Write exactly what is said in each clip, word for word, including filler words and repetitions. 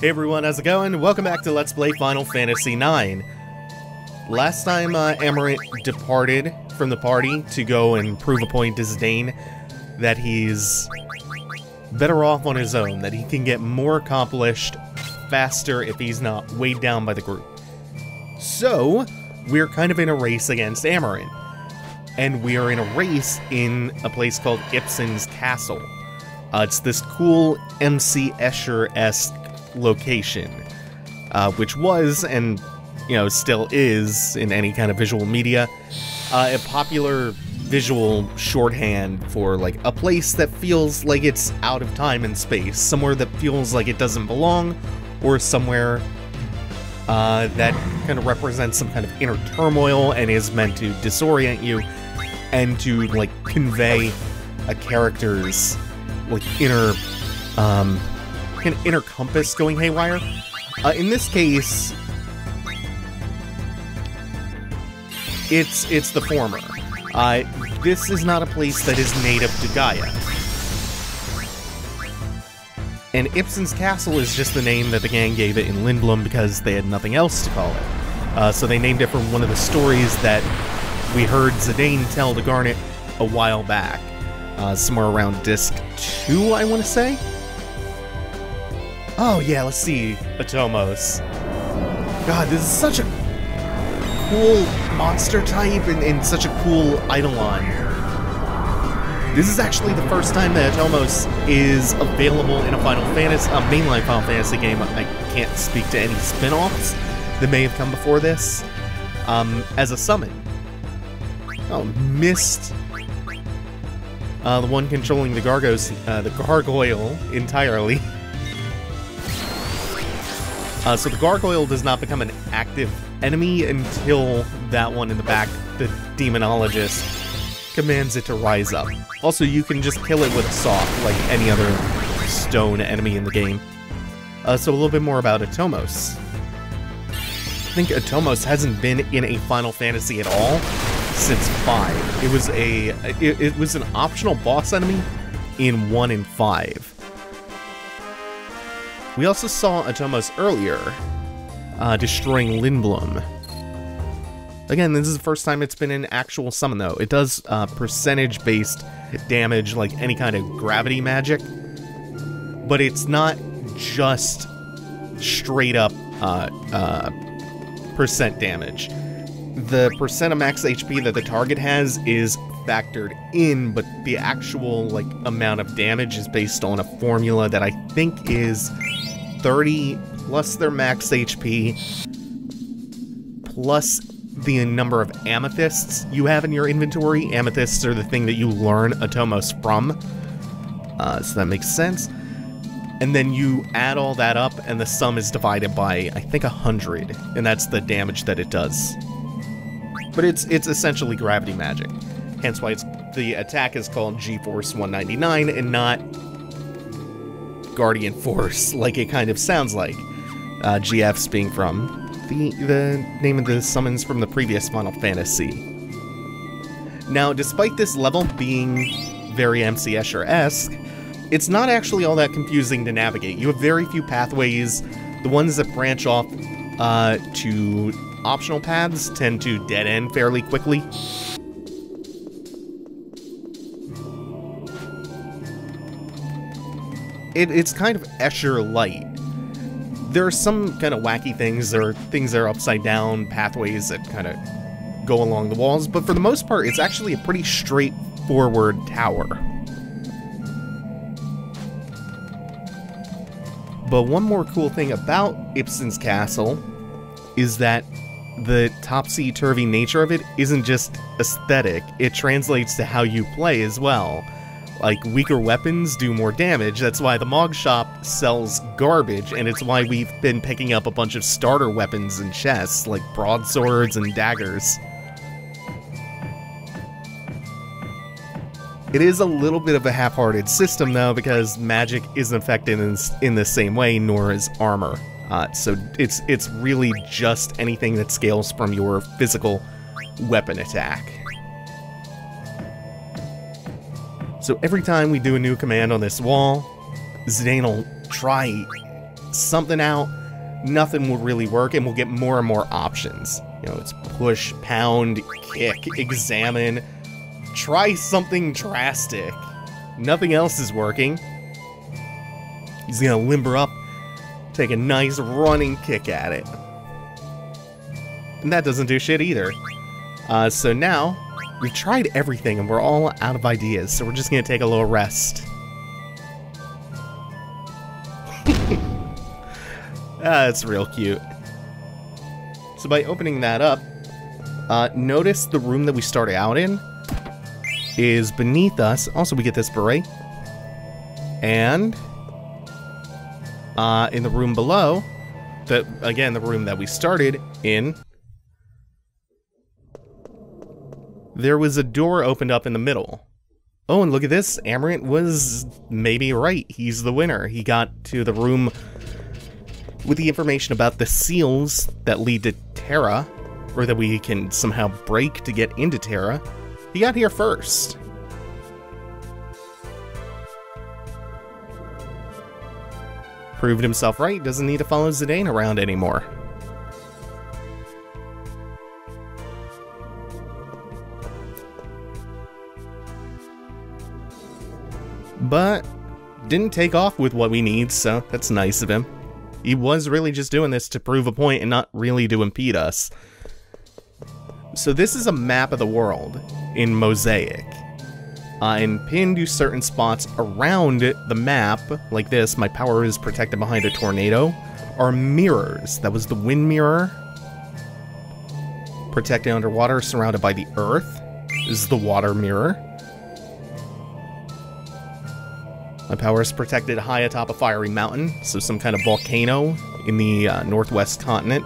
Hey everyone, how's it going? Welcome back to Let's Play Final Fantasy nine. Last time, uh, Amarant departed from the party to go and prove a point to Zidane that he's better off on his own, that he can get more accomplished faster if he's not weighed down by the group. So, we're kind of in a race against Amarant. And we are in a race in a place called Ipsen's Castle. Uh, it's this cool M C Escher-esque location, uh, which was, and you know, still is in any kind of visual media, uh, a popular visual shorthand for like a place that feels like it's out of time and space, somewhere that feels like it doesn't belong, or somewhere uh, that kind of represents some kind of inner turmoil and is meant to disorient you and to like convey a character's like inner um an inner compass going haywire. Uh, in this case, it's it's the former. Uh, this is not a place that is native to Gaia. And Ipsen's Castle is just the name that the gang gave it in Lindblom because they had nothing else to call it. Uh, so they named it from one of the stories that we heard Zidane tell to Garnet a while back. Uh, somewhere around disc two, I want to say? Oh yeah, let's see, Atomos. God, this is such a cool monster type and, and such a cool Eidolon. This is actually the first time that Atomos is available in a Final Fantasy, a mainline Final Fantasy game. I can't speak to any spin-offs that may have come before this, um, as a summon. Oh, missed. Uh, the one controlling the, gargos, uh, the gargoyle entirely. Uh, so the gargoyle does not become an active enemy until that one in the back, the demonologist, commands it to rise up. Also, you can just kill it with a saw, like any other stone enemy in the game. Uh, so a little bit more about Atomos. I think Atomos hasn't been in a Final Fantasy at all since five. It was a it, it was an optional boss enemy in one and five. We also saw Atomos earlier, uh, destroying Lindblom. Again, this is the first time it's been an actual summon, though. It does uh, percentage-based damage, like any kind of gravity magic, but it's not just straight-up uh, uh, percent damage. The percent of max H P that the target has is factored in, but the actual like amount of damage is based on a formula that I think is thirty plus their max H P plus the number of amethysts you have in your inventory. Amethysts are the thing that you learn Atomos from, uh, so that makes sense. And then you add all that up and the sum is divided by, I think, one hundred, and that's the damage that it does. But it's it's essentially gravity magic. Hence why it's, the attack is called G-Force one ninety-nine and not Guardian Force, like it kind of sounds like. Uh, G Fs being from the, the name of the summons from the previous Final Fantasy. Now, despite this level being very M C Escher-esque, it's not actually all that confusing to navigate. You have very few pathways. The ones that branch off uh, to optional paths tend to dead end fairly quickly. It, it's kind of Escher-light. There are some kind of wacky things. There are things that are upside down, pathways that kind of go along the walls, but for the most part, it's actually a pretty straightforward tower. But one more cool thing about Ipsen's Castle is that the topsy-turvy nature of it isn't just aesthetic. It translates to how you play as well. Like, weaker weapons do more damage. That's why the Mog Shop sells garbage, and it's why we've been picking up a bunch of starter weapons and chests, like broadswords and daggers. It is a little bit of a half-hearted system, though, because magic isn't affected in, in the same way, nor is armor. Uh, so it's, it's really just anything that scales from your physical weapon attack. So every time we do a new command on this wall, Zidane will try something out, nothing will really work, and we'll get more and more options. You know, it's push, pound, kick, examine, try something drastic. Nothing else is working. He's gonna limber up, take a nice running kick at it. And that doesn't do shit either. Uh, so now, we've tried everything and we're all out of ideas, so we're just gonna take a little rest. Ah, that's real cute. So by opening that up, uh, notice the room that we started out in is beneath us. Also, we get this beret. And uh, in the room below, the again, the room that we started in, there was a door opened up in the middle. Oh, and look at this. Amarant was maybe right. He's the winner. He got to the room with the information about the seals that lead to Terra, or that we can somehow break to get into Terra. He got here first. Proved himself right, doesn't need to follow Zidane around anymore. But didn't take off with what we need, so that's nice of him. He was really just doing this to prove a point and not really to impede us. So this is a map of the world in Mosaic. Uh, and pinned to certain spots around the map, like this, my power is protected behind a tornado, are mirrors. That was the wind mirror. Protected underwater, surrounded by the earth, is the water mirror. My power is protected high atop a fiery mountain, so some kind of volcano in the uh, northwest continent.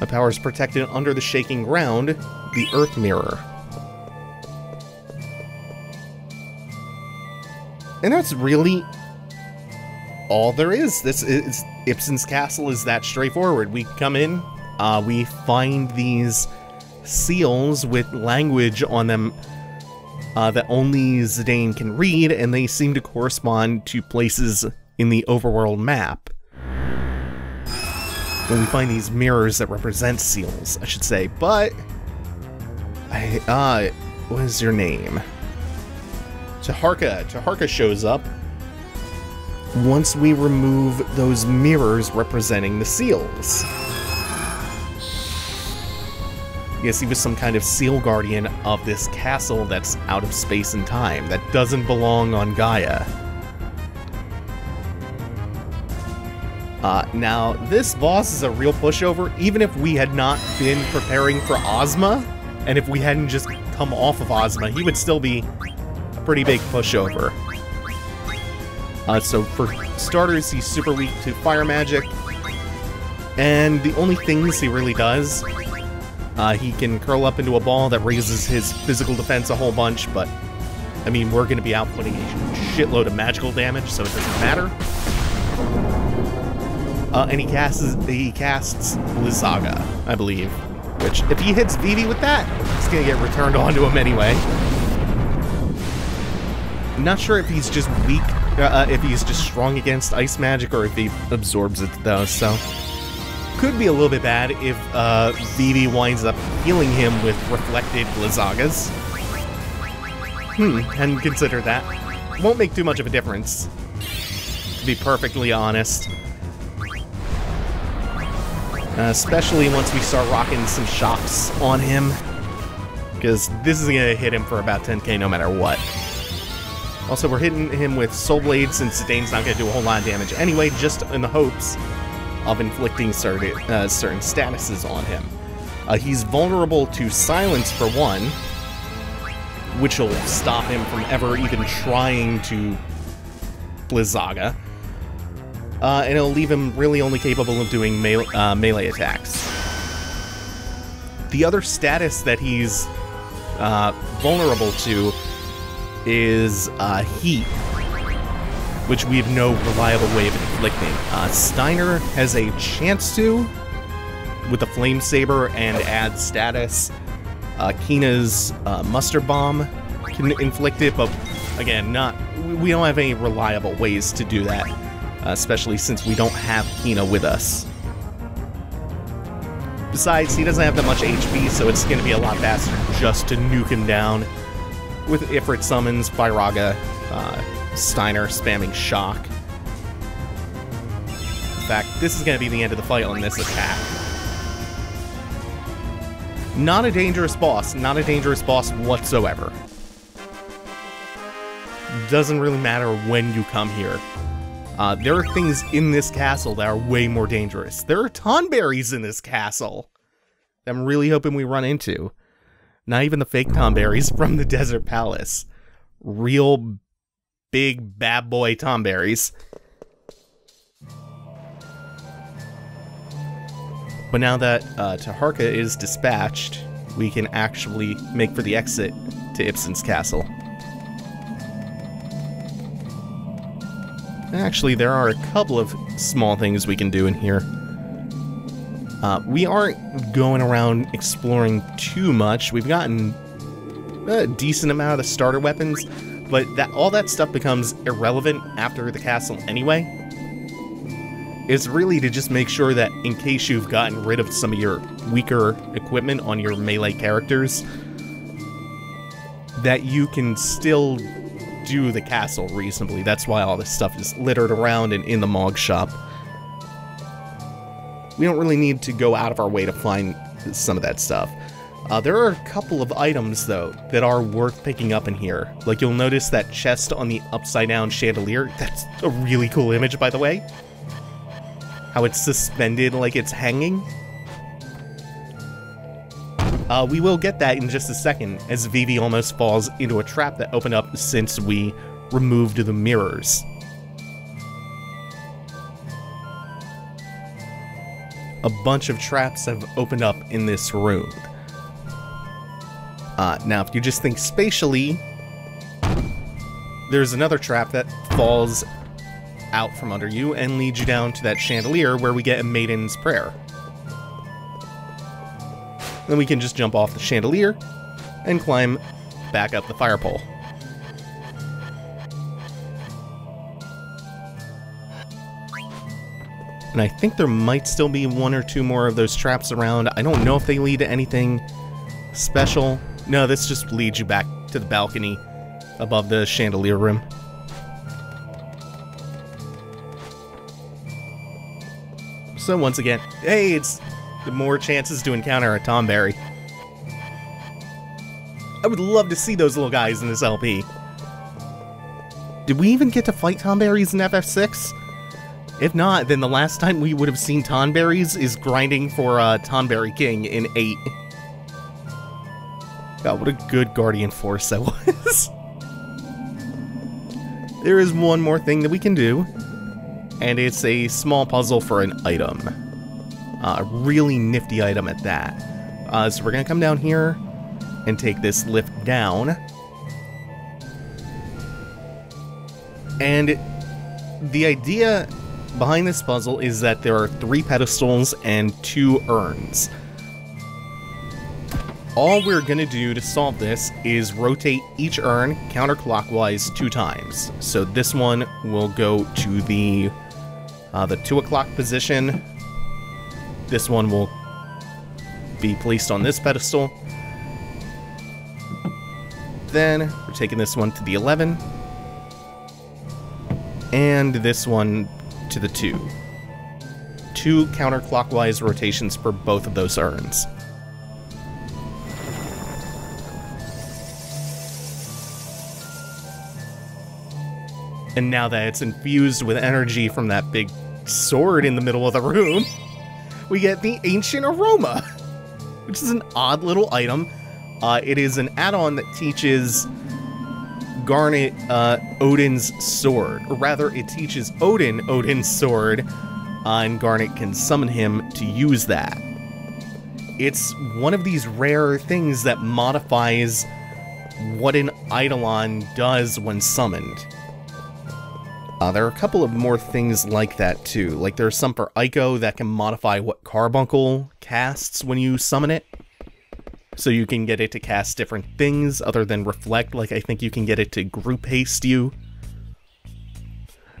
My power is protected under the shaking ground, the earth mirror. And that's really all there is. This is Ipsen's Castle is that straightforward. We come in, uh, we find these seals with language on them Uh, that only Zidane can read, and they seem to correspond to places in the overworld map. When we find these mirrors that represent seals, I should say, but... I, uh, what is your name? Taharka. Taharka shows up once we remove those mirrors representing the seals. I guess he was some kind of seal guardian of this castle that's out of space and time, that doesn't belong on Gaia. Uh, now, this boss is a real pushover. Even if we had not been preparing for Ozma, and if we hadn't just come off of Ozma, he would still be a pretty big pushover. Uh, so for starters, he's super weak to fire magic, and the only things he really does... Uh, he can curl up into a ball that raises his physical defense a whole bunch, but, I mean, we're going to be outputting a shitload of magical damage, so it doesn't matter. Uh, and he casts, he casts Lysaga, I believe, which, if he hits Vivi with that, it's going to get returned onto him anyway. I'm not sure if he's just weak, uh, if he's just strong against ice magic, or if he absorbs it, though, so... Could be a little bit bad if uh, Vivi winds up healing him with reflected Lysagas. Hmm, hadn't considered that. Won't make too much of a difference, to be perfectly honest. Uh, especially once we start rocking some shocks on him, because this is gonna hit him for about ten K no matter what. Also, we're hitting him with Soul Blades since Zidane's not gonna do a whole lot of damage anyway, just in the hopes of inflicting certain, uh, certain statuses on him. Uh, he's vulnerable to silence for one, which will stop him from ever even trying to Blizzaga. Uh, and it'll leave him really only capable of doing me uh, melee attacks. The other status that he's uh, vulnerable to is uh, heat, which we have no reliable way of inflicting. Uh, Steiner has a chance to with the flame saber and add status. Uh, Kina's uh, mustard bomb can inflict it, but again, not we don't have any reliable ways to do that, uh, especially since we don't have Hina with us. Besides, he doesn't have that much H P, so it's going to be a lot faster just to nuke him down with Ifrit summons, Fyraga, uh, Steiner spamming Shock. In fact, this is going to be the end of the fight on this attack. Not a dangerous boss, not a dangerous boss whatsoever. Doesn't really matter when you come here. Uh, there are things in this castle that are way more dangerous. There are Tonberries in this castle that I'm really hoping we run into. Not even the fake Tonberries from the Desert Palace. Real big bad boy Tonberries. But now that uh, Taharka is dispatched, we can actually make for the exit to Ipsen's Castle. Actually, there are a couple of small things we can do in here. Uh, we aren't going around exploring too much. We've gotten a decent amount of the starter weapons, but that all that stuff becomes irrelevant after the castle anyway. It's really to just make sure that in case you've gotten rid of some of your weaker equipment on your melee characters, that you can still do the castle reasonably. That's why all this stuff is littered around and in the Mog Shop. We don't really need to go out of our way to find some of that stuff. Uh, there are a couple of items, though, that are worth picking up in here. Like, you'll notice that chest on the upside-down chandelier. That's a really cool image, by the way. How it's suspended like it's hanging. Uh, we will get that in just a second, as Vivi almost falls into a trap that opened up since we removed the mirrors. A bunch of traps have opened up in this room. Uh, now, if you just think spatially, there's another trap that falls out from under you and leads you down to that chandelier where we get a Maiden's Prayer. Then we can just jump off the chandelier and climb back up the fire pole. And I think there might still be one or two more of those traps around. I don't know if they lead to anything special. No, this just leads you back to the balcony above the chandelier room. So once again, hey, it's the more chances to encounter a Tonberry. I would love to see those little guys in this L P. Did we even get to fight Tonberries in F F six? If not, then the last time we would have seen Tonberries is grinding for uh, Tonberry King in eight. God, what a good Guardian Force that was. There is one more thing that we can do, and it's a small puzzle for an item. Uh, a really nifty item at that. Uh, so we're going to come down here and take this lift down. And the idea behind this puzzle is that there are three pedestals and two urns. All we're going to do to solve this is rotate each urn counterclockwise two times. So this one will go to the, uh, the two o'clock position. This one will be placed on this pedestal. Then we're taking this one to the eleven. And this one to the two. Two counterclockwise rotations for both of those urns. And now that it's infused with energy from that big sword in the middle of the room, we get the Ancient Aroma, which is an odd little item. Uh, it is an add-on that teaches Garnet uh, Odin's sword, or rather it teaches Odin Odin's sword, uh, and Garnet can summon him to use that. It's one of these rare things that modifies what an Eidolon does when summoned. Uh, there are a couple of more things like that, too. Like, there's some for Eiko that can modify what Carbuncle casts when you summon it. So you can get it to cast different things other than Reflect. Like, I think you can get it to Group Haste you.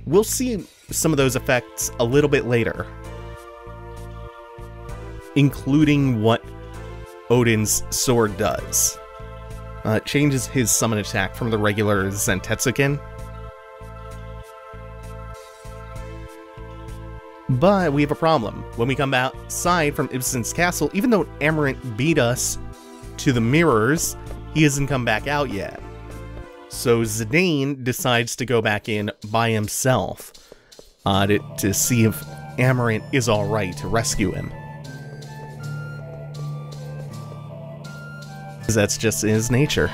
We'll see some of those effects a little bit later, including what Odin's sword does. Uh, it changes his summon attack from the regular Zentetsuken. But we have a problem. When we come outside from Ipsen's Castle, even though Amarant beat us to the mirrors, he hasn't come back out yet. So Zidane decides to go back in by himself uh, to, to see if Amarant is alright, to rescue him. Because that's just his nature.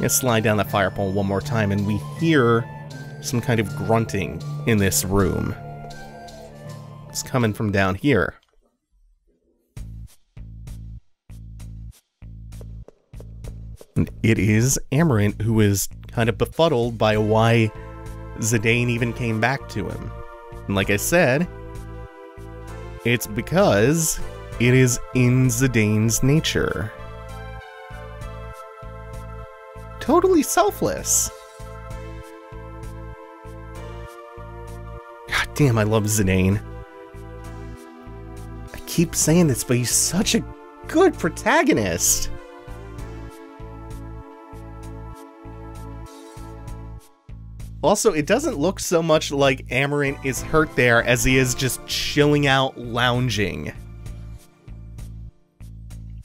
Let's slide down the fire pole one more time, and we hear some kind of grunting in this room. It's coming from down here. And it is Amarant, who is kind of befuddled by why Zidane even came back to him. And like I said, it's because it is in Zidane's nature. Totally selfless. God damn, I love Zidane. I keep saying this, but he's such a good protagonist. Also, it doesn't look so much like Amarant is hurt there as he is just chilling out, lounging.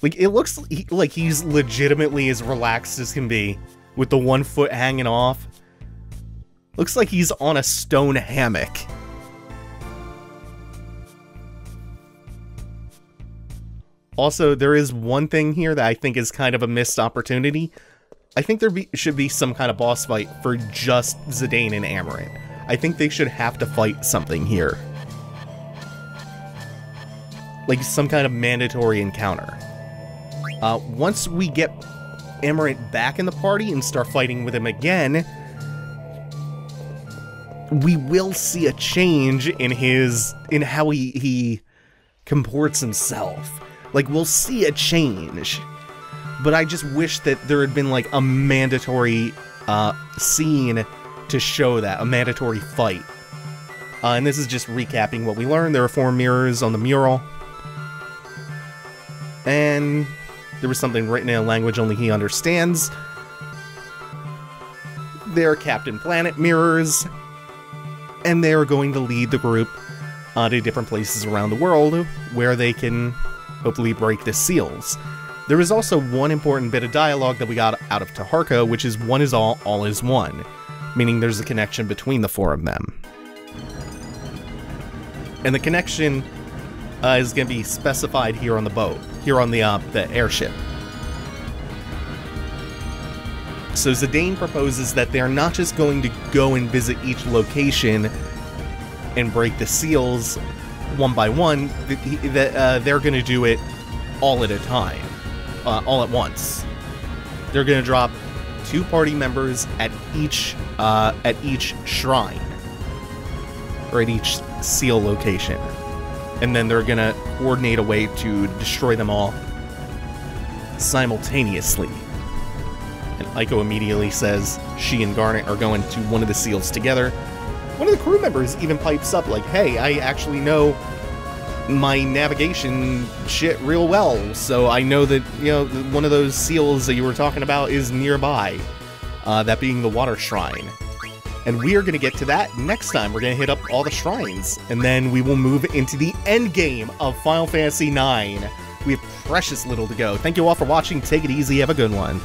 Like, it looks like he's legitimately as relaxed as can be, with the one foot hanging off. Looks like he's on a stone hammock. Also, there is one thing here that I think is kind of a missed opportunity. I think there be, should be some kind of boss fight for just Zidane and Amarant. I think they should have to fight something here. Like some kind of mandatory encounter. Uh, once we get Amarant back in the party and start fighting with him again, we will see a change in his, in how he, he comports himself. Like, we'll see a change. But I just wish that there had been, like, a mandatory uh, scene to show that, a mandatory fight. Uh, and this is just recapping what we learned. There were four mirrors on the mural. And there was something written in a language only he understands. They're Captain Planet mirrors. And they're going to lead the group uh, to different places around the world where they can hopefully break the seals. There is also one important bit of dialogue that we got out of Taharka, which is one is all, all is one, meaning there's a connection between the four of them. And the connection uh, is going to be specified here on the boat, here on the, uh, the airship. So Zidane proposes that they're not just going to go and visit each location and break the seals one by one, that uh, they're going to do it all at a time. Uh, all at once. They're going to drop two party members at each uh, at each shrine or at each seal location, and then they're going to coordinate a way to destroy them all simultaneously. And Eiko immediately says she and Garnet are going to one of the seals together. One of the crew members even pipes up like, "Hey, I actually know my navigation shit real well, so I know that, you know, one of those seals that you were talking about is nearby, uh, that being the water shrine." And we are going to get to that next time. We're going to hit up all the shrines, and then we will move into the end game of Final Fantasy nine. We have precious little to go. Thank you all for watching. Take it easy. Have a good one.